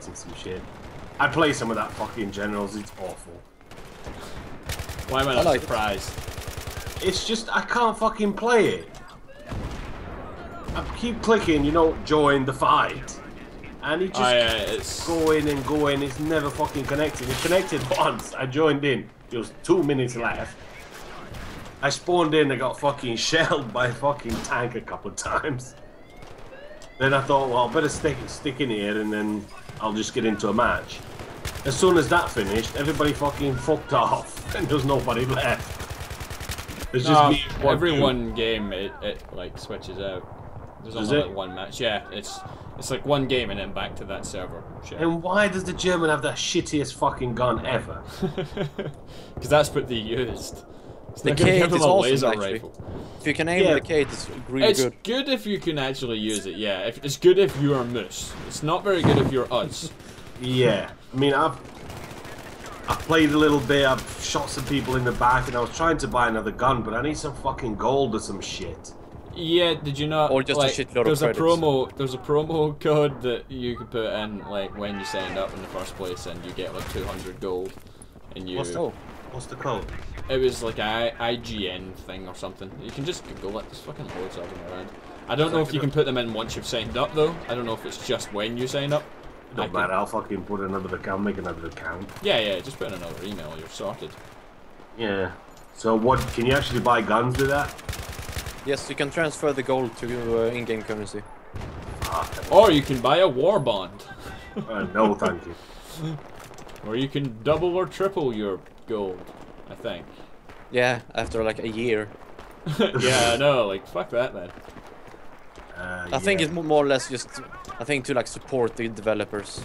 tactics and some shit. I play some of that fucking Generals, it's awful. Why am I not surprised? It's just, I can't fucking play it. I keep clicking, you know, join the fight. And it just keeps going and going, it's never fucking connected. It connected once, I joined in, there was 2 minutes left. I spawned in, I got fucking shelled by a fucking tank a couple of times. Then I thought, well, I better stick in here and then I'll just get into a match. As soon as that finished, everybody fucking fucked off and there's nobody left. It's just me. Every one game, it like switches out. There's only like one match. Yeah, it's like one game and then back to that server. Shit. And why does the German have the shittiest fucking gun ever? Because that's what they used. The Kate is awesome, actually. If you can aim the Kate, it's really good. It's good if you can actually use it, yeah. It's good if you are Moose. It's not very good if you're us. Yeah. I mean, I've played a little bit, I've shot some people in the back, and I was trying to buy another gun, but I need some fucking gold or some shit. Yeah, did you not? Or just like, a shitload of credits. There's a promo code that you could put in, like, when you signed up in the first place, and you get, like, 200 gold. And you... What's the code? It was like an IGN thing or something. You can just Google it. There's fucking loads of them around. I don't know if you can put them in once you've signed up, though. I don't know if it's just when you sign up. No matter, I'll fucking put another account, make another account. Yeah, yeah, just put in another email, you're sorted. Yeah. So what, can you actually buy guns with that? Yes, you can transfer the gold to in-game currency. Or you can buy a war bond. No, thank you. Or you can double or triple your gold, I think. Yeah, after like a year. Yeah, I know, like, fuck that, man. I think it's more or less just, I think, to like support the developers.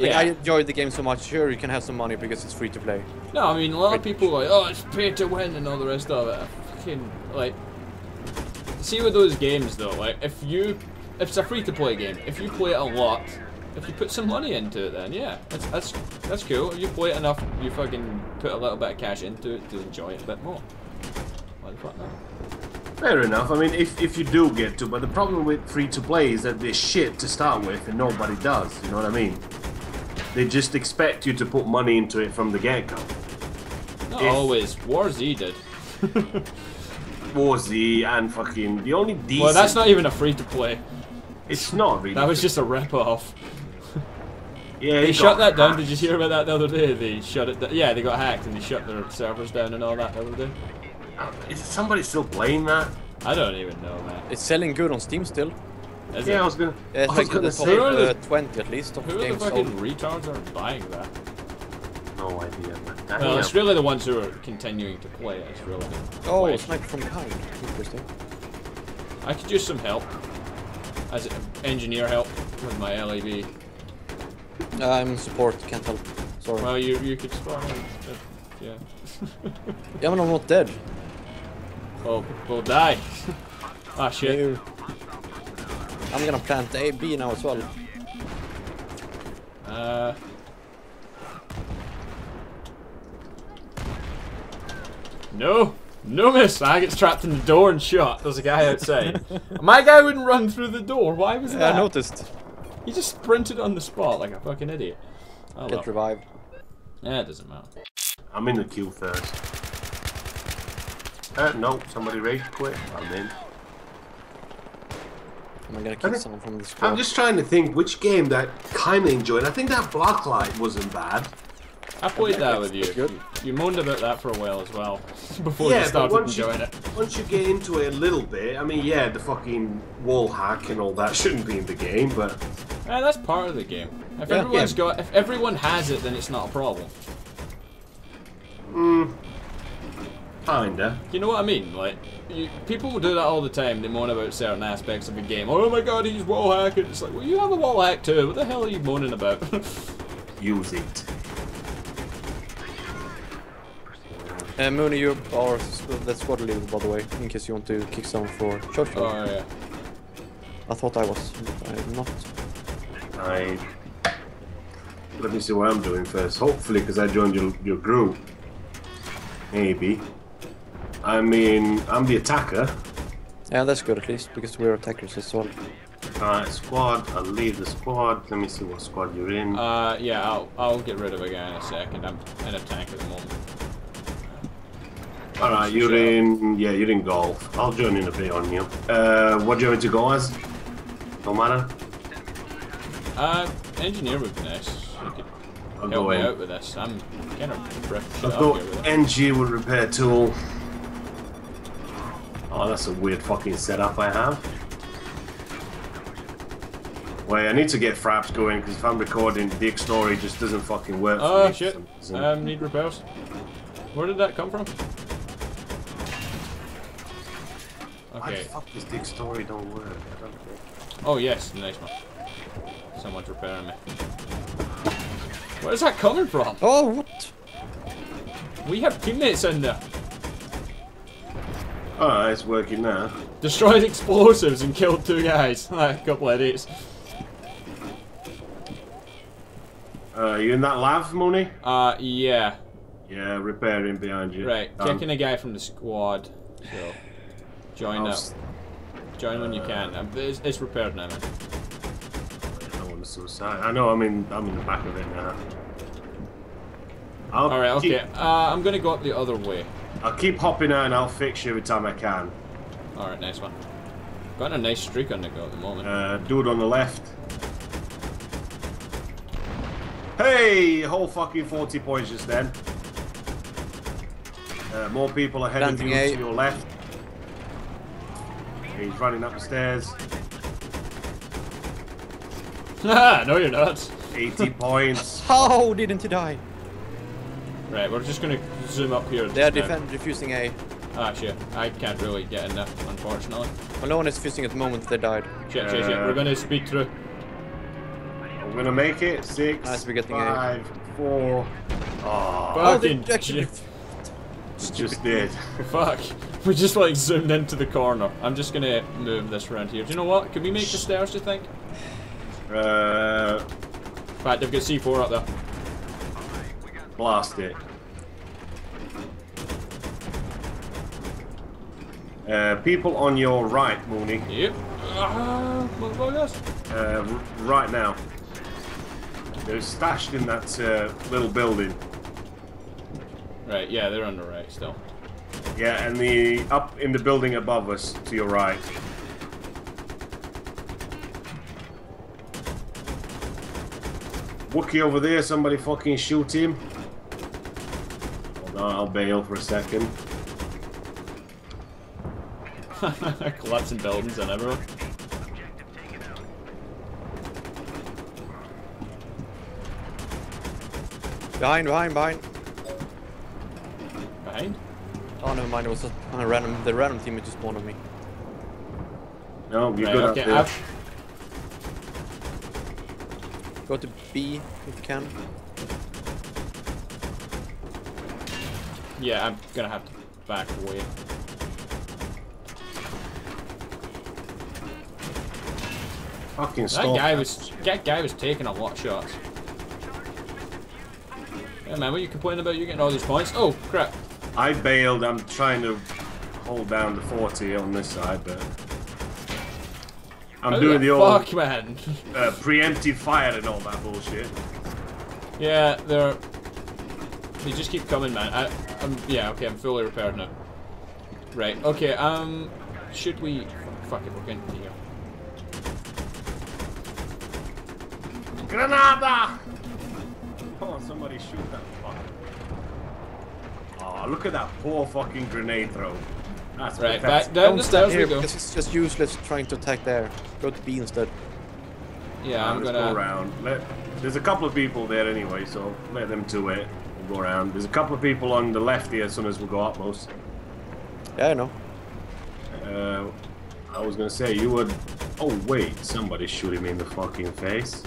I enjoyed the game so much, sure, you can have some money because it's free to play. No, I mean, a lot of people are like, oh, it's pay to win and all the rest of it. I fucking, like, see with those games though, like, if it's a free to play game, if you play it a lot, if you put some money into it, then yeah, that's cool. If you play it enough, you fucking put a little bit of cash into it to enjoy it a bit more. Why the fuck not? Fair enough. I mean, if you do get to, but the problem with free to play is that they're shit to start with, and nobody does. You know what I mean? They just expect you to put money into it from the get go. Not always. WarZ did. WarZ and fucking the only decent. Well, that's not even a free to play. It's not really. That was just a rip off. Yeah, they shut that down. Did you hear about that the other day? They shut it down. Yeah, they got hacked and they shut their servers down and all that the other day. Is somebody still playing that? I don't even know, man. It's selling good on Steam still. Is it? I was gonna. I was gonna say 20 at least. Who are the fucking retards are buying that? No idea, man. Well, it's really the ones who are continuing to play it. It's really. Oh, it's like from behind. Interesting. I could use some help, as an engineer help with my LAV. I'm support, can't help. Sorry. Well, you could spawn. Yeah. Yeah, but I'm not dead. Oh, we'll die. Ah, shit. You. I'm gonna plant A, B now as well. No! No miss! I gets trapped in the door and shot. There's a guy outside. My guy wouldn't run through the door. Why was that? I noticed. He just sprinted on the spot like a fucking idiot. Oh, get revived. Yeah, it doesn't matter. I'm in the queue first. No, somebody rage quit. I'm in. I'm gonna kill someone from the squad. I'm just trying to think which game that kinda enjoyed. I think that Blacklight wasn't bad. I played that with you. Good. You moaned about that for a while as well, before you started enjoying it. Once you get into it a little bit, I mean, yeah, the fucking wall hack and all that shouldn't be in the game, but yeah, that's part of the game. If everyone's got, if everyone has it, then it's not a problem. Hmm. Kinda. You know what I mean? Like, people will do that all the time. They moan about certain aspects of a game. Oh my god, he's wall hacking. It's like, well, you have a wall hack too. What the hell are you moaning about? Use it. Moon, you are the squad leader, by the way, in case you want to kick someone for ShoSho. Oh, yeah. I thought I was, but I'm not. Let me see what I'm doing first. Hopefully, because I joined your group. Maybe. I mean, I'm the attacker. Yeah, that's good at least, because we're attackers as well. Squad, I'll leave the squad. Let me see what squad you're in. Yeah, I'll get rid of a guy in a second. I'm in a tank at the moment. Alright, you're in... yeah, you're in golf. I'll join in a bit on you. What do you want to go as? No matter. Engineer would be nice. I'll help me out with this. I'm kind of ripped. I've got NG with repair tool. Oh, that's a weird fucking setup I have. Wait, I need to get fraps going because if I'm recording, dick story just doesn't fucking work. Oh shit! Need repairs. Where did that come from? Okay. Why the fuck does dick story don't work? I don't think. Oh yes, nice one. Someone's repairing me. Where's that coming from? Oh what? We have teammates in there. Alright, it's working now. Destroyed explosives and killed two guys. A couple of idiots. You in that lav, Mooney? Yeah. Yeah, repairing behind you. Right, kicking a guy from the squad. So, join up. Join when you can. It's repaired now, man. I don't want to suicide. I know. I'm in the back of it now. All right. Okay. I'm gonna go up the other way. I'll keep hopping out and I'll fix you every time I can. All right, nice one. Got a nice streak on the go at the moment. Dude on the left. Hey, whole fucking 40 points just then. More people are heading to your left. He's running up the stairs. No, you're not. 80 points. How didn't he die? Right, we're just gonna zoom up here. They're defusing A. Ah, shit. I can't really get in there, unfortunately. Well, no one is defusing at the moment. They died. Shit, shit, shit. We're gonna speed through. We're gonna make it. 6, 5, 4. Oh, fucking shit. Just did. Fuck. We just like zoomed into the corner. I'm just gonna move this around here. Do you know what? Can we make the stairs, do you think? In fact, they've got C4 up there. Blast it. People on your right, Mooney. Yep. Right now. They're stashed in that little building. Right, yeah, they're on the right still. Yeah, and the up in the building above us, to your right. Wookie over there, somebody fucking shoot him. Hold on, I'll bail for a second. Collapsing buildings on everyone. Behind. Oh, never mind. It was a random. The random team just spawned on me. No, you're good. Okay, up there. Go to B if you can. Yeah, I'm gonna have to back away. Fucking stop. That guy was taking a lot of shots. Hey man, what are you complaining about? You getting all these points? Oh crap! I bailed, I'm trying to hold down the 40 on this side, but I'm doing the old preemptive fire and all that bullshit. Yeah, they just keep coming, man. I'm fully repaired now. Right, okay, should we... Fuck it, we're getting here. Granada! Oh, somebody shoot that fucker. Oh, look at that poor fucking grenade throw. That's right, back down the stairs we go. It's just useless trying to attack there. Go to B instead. Yeah, I'm gonna... go around. There's a couple of people there anyway, so let them do it. We'll go around. There's a couple of people on the left here as soon as we go up most. Yeah, I know. I was gonna say, you would... Oh, wait. Somebody's shooting me in the fucking face.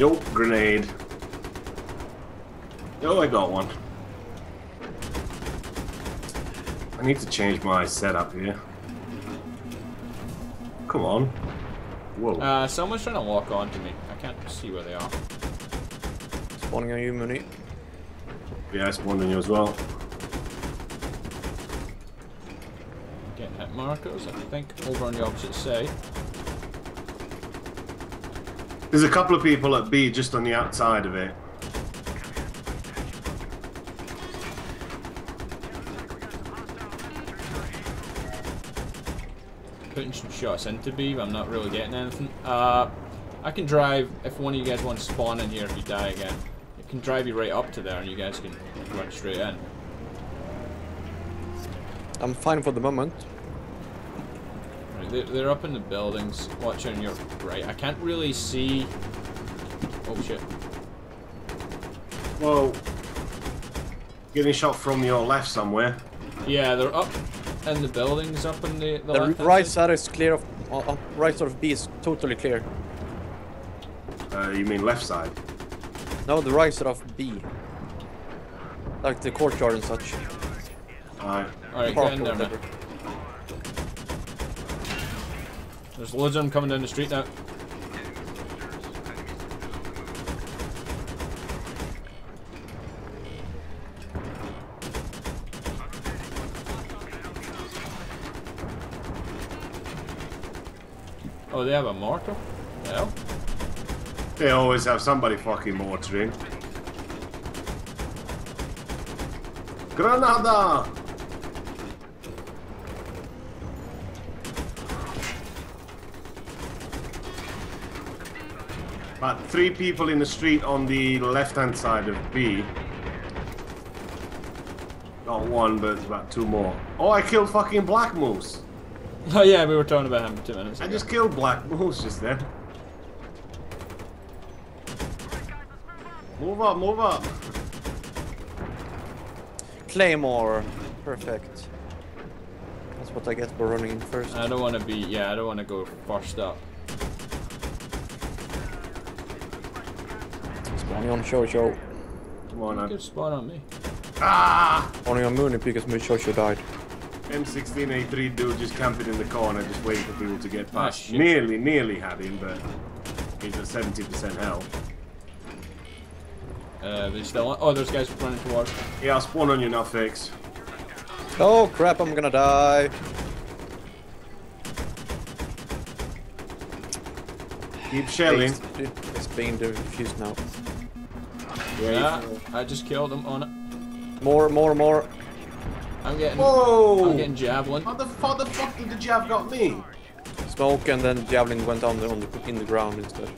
Nope, grenade. Oh, I got one. I need to change my setup here. Come on. Whoa. Someone's trying to walk on to me. I can't see where they are. Spawning on you, Mooney. Yeah, I spawned on you as well. Getting hit. markers, I think, over on the opposite side. There's a couple of people at B just on the outside of it. Putting some shots into B, but I'm not really getting anything. I can drive, if one of you guys wants to spawn in here if you die again. I can drive you right up to there and you guys can run straight in. I'm fine for the moment. Right, they're up in the buildings. Watch on your right. I can't really see... Oh shit. Whoa. Getting shot from your left somewhere. Yeah, they're up. And the buildings up in the right side is clear of right side of B is totally clear. You mean left side? No, the right side of B. Like the courtyard and such. Alright, get in there, man. There's loads of them coming down the street now. Oh, they have a mortar? Well. They always have somebody fucking mortaring. Granada! About 3 people in the street on the left-hand side of B. Not one, but about 2 more. Oh, I killed fucking Black Moose! Oh yeah, we were talking about him 2 minutes ago. I just killed Black Moose just there. Move up, move up! Claymore. Perfect. That's what I get for running in first. I don't want to be... yeah, I don't want to go first up. Spawning on ShoSho. Come on, man. You can spawn on me. Ah! Only on Mooney because my ShoSho died. M16A3 dude just camping in the corner, just waiting for people to get past. Oh, nearly had him, but he's at 70% health. They still on. Oh, there's guys running towards. Yeah, I'll spawn on you now, Fix. Oh crap, I'm gonna die. Keep shelling. It's being defused now. Yeah, I just killed him on it. More. I'm getting... whoa! I'm getting javelin. How the fuck did the jav got me? Smoke and then javelin went on in the ground instead.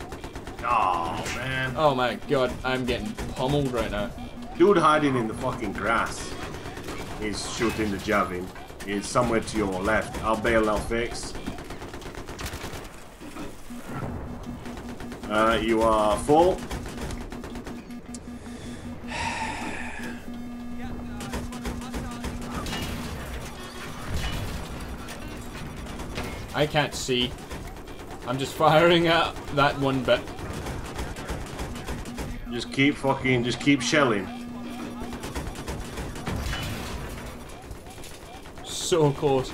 Oh man. Oh my god, I'm getting pummeled right now. Dude hiding in the fucking grass is shooting the javelin. He's somewhere to your left. I'll bail out Fix. You are full. I can't see. I'm just firing at that one bit. Just keep shelling. So close.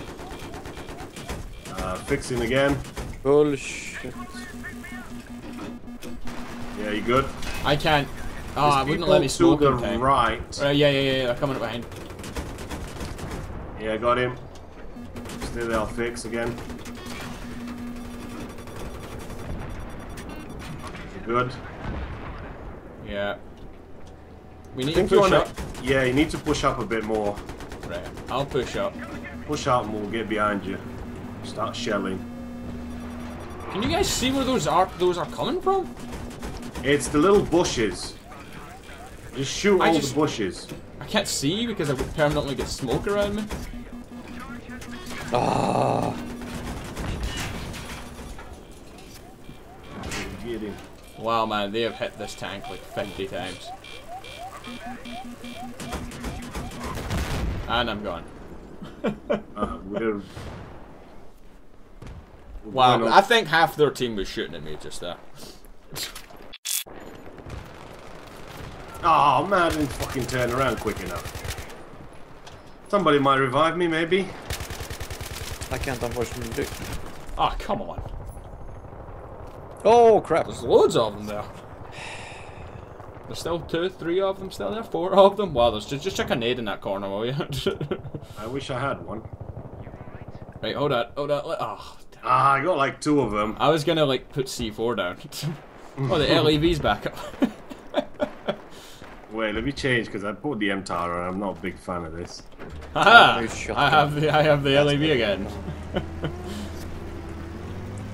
Fixing again. Bullshit. Yeah, you good? I can't. Oh, I wouldn't let me smoke him. To the right. Yeah, they're coming up behind. Yeah, I got him. Stay there, I'll Fix again. Good. Yeah. We need to push up. Yeah, you need to push up a bit more. Right. I'll push up. Push up and we'll get behind you. Start shelling. Can you guys see where those are coming from? It's the little bushes. Just shoot all the bushes. I can't see because I would permanently get smoke around me. Ah. Get him. Wow, man, they have hit this tank like 50 times. And I'm gone. Wow, I think half their team was shooting at me just there. Oh, man, I didn't fucking turn around quick enough. Somebody might revive me, maybe. I can't, unfortunately. Ah, come on. Oh crap! There's loads of them there. There's still 2, 3 of them still there, 4 of them. Wow, there's just a grenade in that corner, will you? I wish I had one. Right, hold on, hold on. Oh, damn. Ah, I got like two of them. I was gonna like put C4 down. Oh, the LAV's back up. Wait, let me change because I bought the MTAR and I'm not a big fan of this. Haha! I have the LAV again.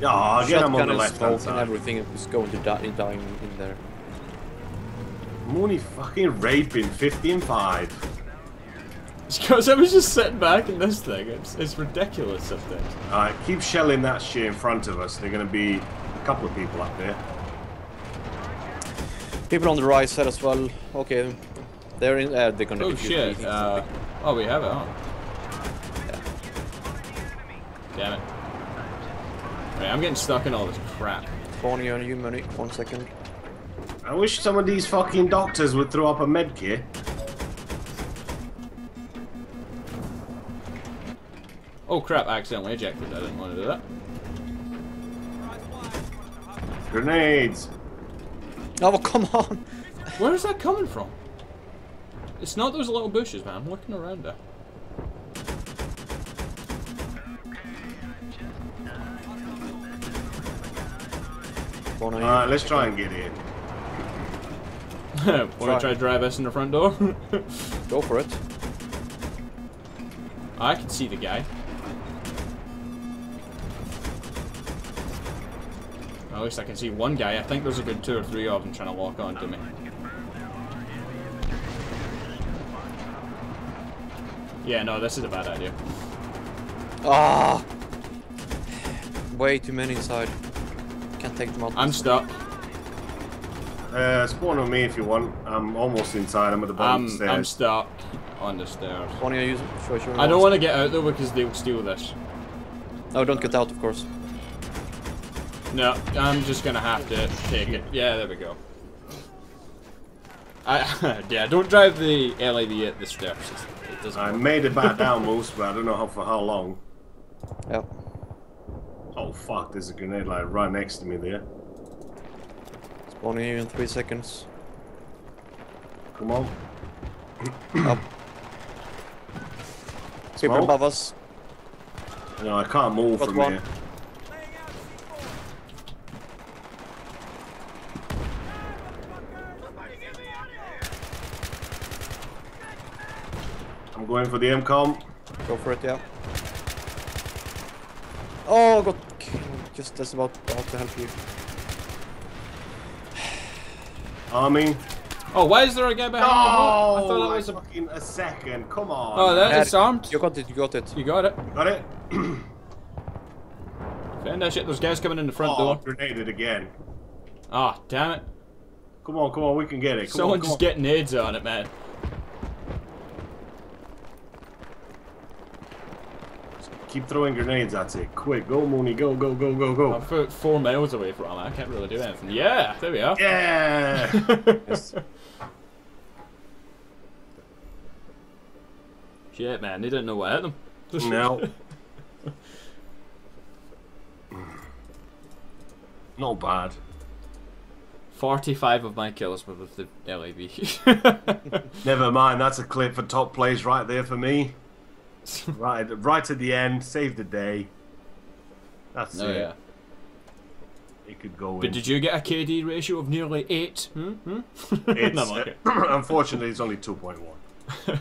Yeah, again I'm on the left hand side. Everything is going to die down in there. I'm only fucking raping 15-5. Because I was just sitting back in this thing. It's ridiculous sometimes. Alright, keep shelling that shit in front of us. There are going to be a couple of people up there. People on the right side as well. Okay. They're in they're going to be shit. Oh, we have it, huh? Yeah. Damn it. Right, I'm getting stuck in all this crap. Spawning on you, money. 1 second. I wish some of these fucking doctors would throw up a med kit. Oh crap, I accidentally ejected. I didn't want to do that. Grenades! Oh, well, come on! Where is that coming from? It's not those little bushes, man. I'm looking around there. Alright, let's try and get in. Want to try to drive us in the front door? Go for it. I can see the guy. At least I can see one guy. I think there's a good 2 or 3 of them trying to walk on to me. Yeah, no, this is a bad idea. Ah! Oh, way too many inside. Can't take them out. I'm stuck. Spawn on me if you want. I'm almost inside. I'm at the bottom of the stairs. I'm stuck on the stairs. I don't want to get out though because they'll steal this. No, don't get out, of course. No, I'm just gonna have to take it. Yeah, there we go. Yeah, don't drive the LAV at the stairs. It doesn't work. Made it back down most, but I don't know how for how long. Yep. Oh fuck! There's a grenade like right next to me there. Spawning here in 3 seconds. Come on. Up. People above us. No, I can't move from here. I'm going for the MCOM. Go for it, yeah. Oh, got killed. Just that's about to help you. Army. Oh, why is there a guy behind the wall? I thought that was a fucking a second. Come on. Oh, that's disarmed. You got it. You got it. You got it. You got it. Defend that shit. There's guys coming in the front door. Grenaded again. Ah, damn it. Come on, come on. We can get it. Come Someone on, just get nades on it, man. Keep throwing grenades at it. Quick, go Mooney, go, go, go, go, go. I'm 4 miles away from it. I can't really do anything. Yeah, there we are. Yeah! Yes. Shit, man, they didn't know what hit them. No. Not bad. 45 of my kills were with the LAV. Never mind, that's a clip for top plays right there for me. Right at the end, save the day. That's it. Yeah. It could go in. But did you get a KD ratio of nearly 8? Hmm? It's, no, I'm okay. Unfortunately, it's only 2.1.